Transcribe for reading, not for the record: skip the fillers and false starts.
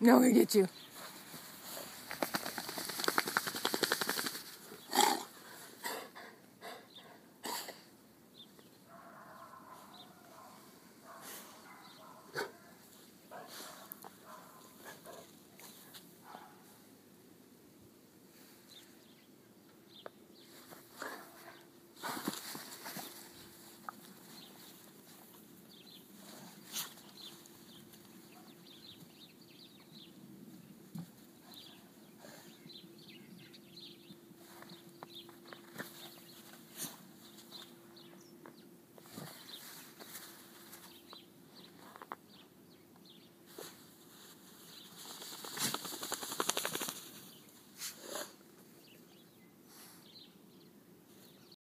No, I'm gonna get you.